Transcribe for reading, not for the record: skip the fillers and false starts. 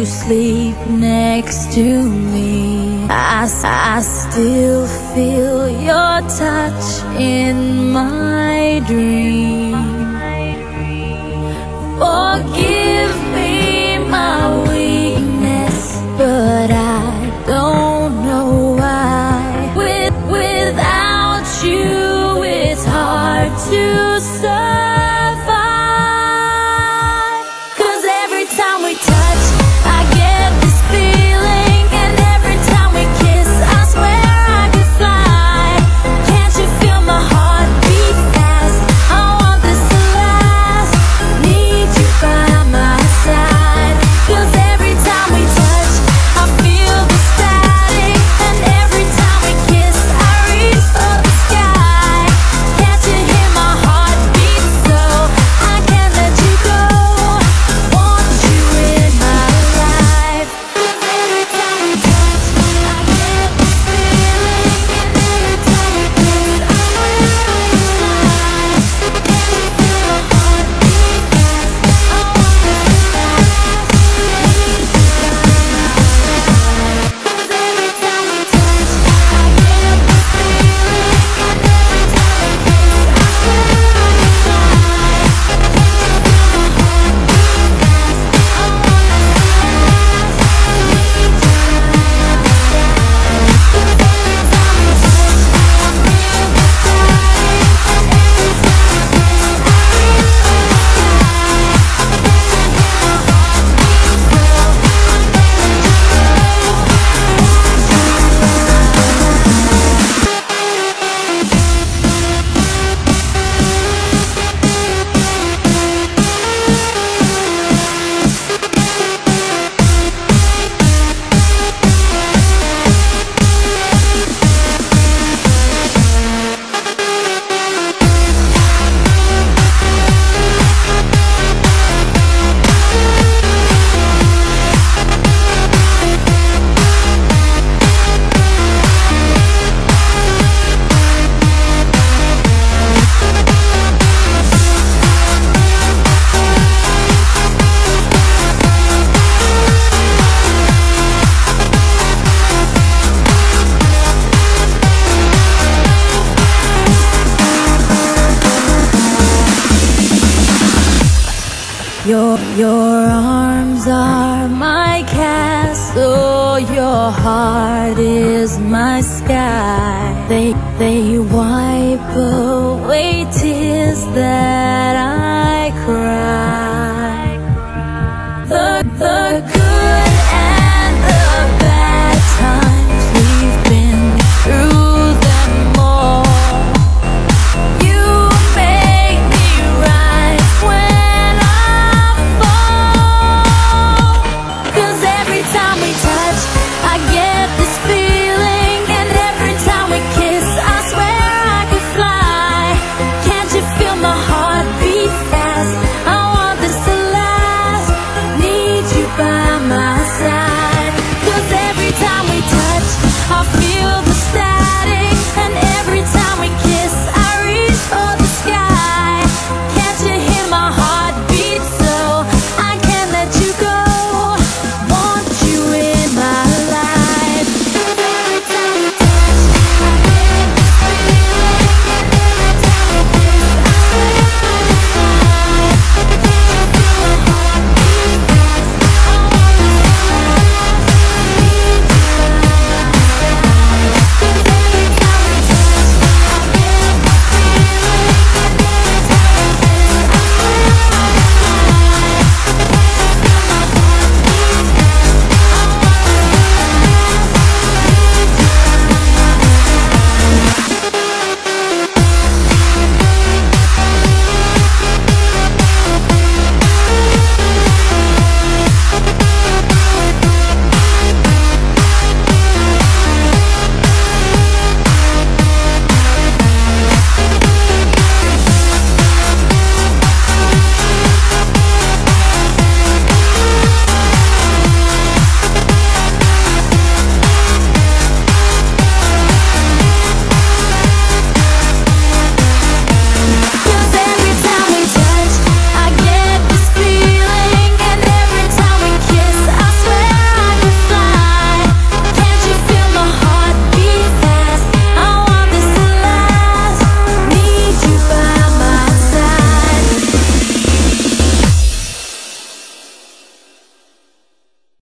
you sleep next to me, I still feel your touch in my dream. Forgive me my weakness, but I don't know why. Without you it's hard to survive. Your arms are my castle, your heart is my sky. They wipe away tears that